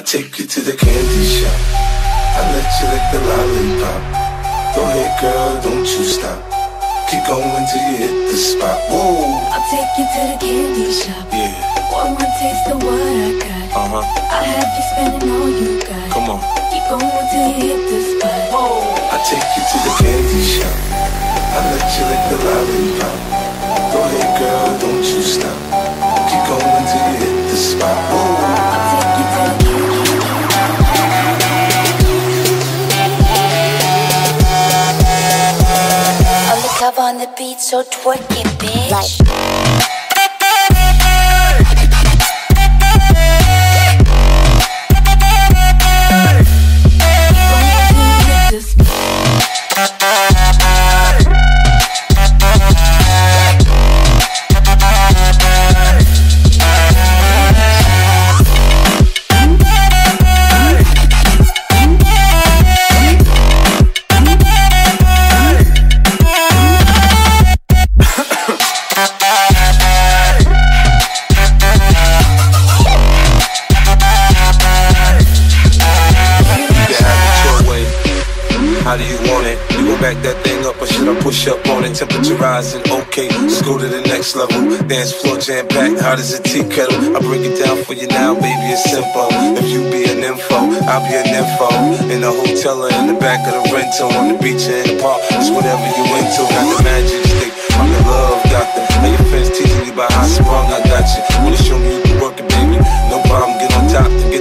I take you to the candy shop, I let you lick the lollipop. Go ahead girl, don't you stop, keep going till you hit the spot. Whoa, I'll take you to the candy shop. Yeah. One more taste of what I got. I'll have you spending all you got. Come on, keep going till you hit the spot. Whoa, I'll take you to the candy shop, I let you lick the lollipop. Go ahead girl, don't you stop, keep going till you hit the spot. Whoa, on the beat, so twerk it, bitch. How do you want it? You go back that thing up, or should I push up on it? Temperature rising, okay, let's go to the next level. Dance floor jam packed, hot as a tea kettle. I break it down for you now, baby, it's simple. If you be an info, I'll be an info. In the hotel or in the back of the rental, on the beach or in the park, it's whatever you into. Got the magic stick, I'm the love doctor. Now your friends teasing you about how strong I got you. Wanna show me you can work it, baby? No problem, get on top to get